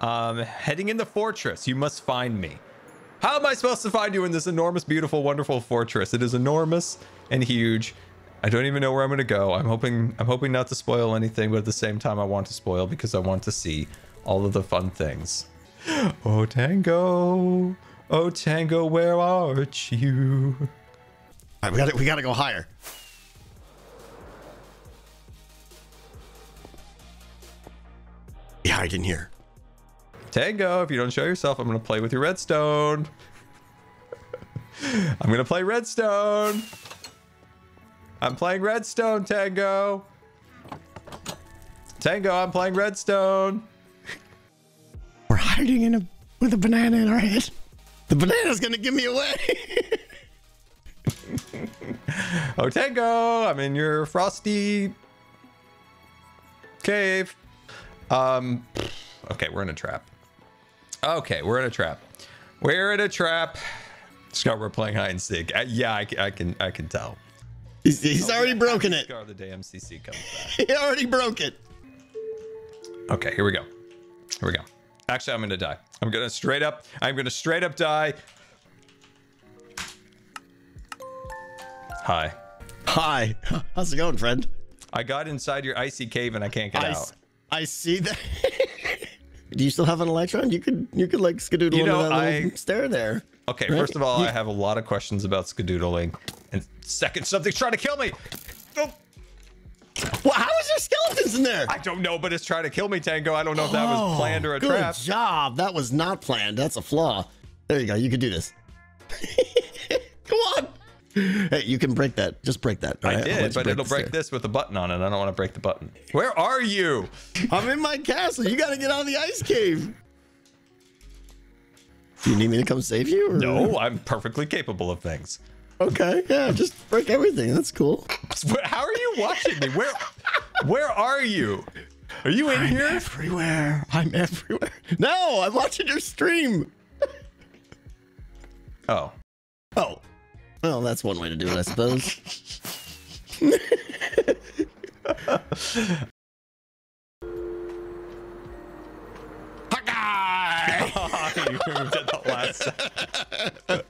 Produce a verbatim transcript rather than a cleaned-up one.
Um, heading in the fortress, you must find me. How am I supposed to find you in this enormous, beautiful, wonderful fortress? It is enormous and huge. I don't even know where I'm going to go. I'm hoping I'm hoping not to spoil anything, but at the same time, I want to spoil because I want to see all of the fun things. Oh, Tango. Oh, Tango, where art you? All right, we gotta, we gotta go higher. Be hiding here. Tango, if you don't show yourself, I'm going to play with your redstone. I'm going to play redstone. I'm playing redstone, Tango. Tango, I'm playing redstone. We're hiding in a with a banana in our head. The banana's going to give me away. Oh, Tango, I'm in your frosty cave. Um, okay, we're in a trap. Okay, we're in a trap. We're in a trap. Scott, we're playing hide and seek. I, yeah, I, I can, I can tell. He's, he's oh, already yeah, broken it. The day M C C comes back. He already broke it. Okay, here we go. Here we go. Actually, I'm gonna die. I'm gonna straight up. I'm gonna straight up die. Hi. Hi. How's it going, friend? I got inside your icy cave and I can't get I out. I see that. Do you still have an electron? You could, you could like skedoodle you know, one I, stare there. Okay, right? First of all, you, I have a lot of questions about skedoodling. And second, something's trying to kill me. Oh. Well, how is there skeletons in there? I don't know, but it's trying to kill me, Tango. I don't know if that oh, was planned or a good trap. Good job. That was not planned. That's a flaw. There you go. You can do this. Come on. Hey, you can break that. Just break that. All I right? did, but break it'll this break there. this with a button on it. I don't want to break the button. Where are you? I'm in my castle. You got to get out of the ice cave. Do you need me to come save you? Or? No, I'm perfectly capable of things. Okay, yeah, just break everything. That's cool. How are you watching me? Where, where are you? Are you in I'm here? I'm everywhere. I'm everywhere. No, I'm watching your stream. Oh. Oh. Well, that's one way to do it, I suppose. You moved at the last second.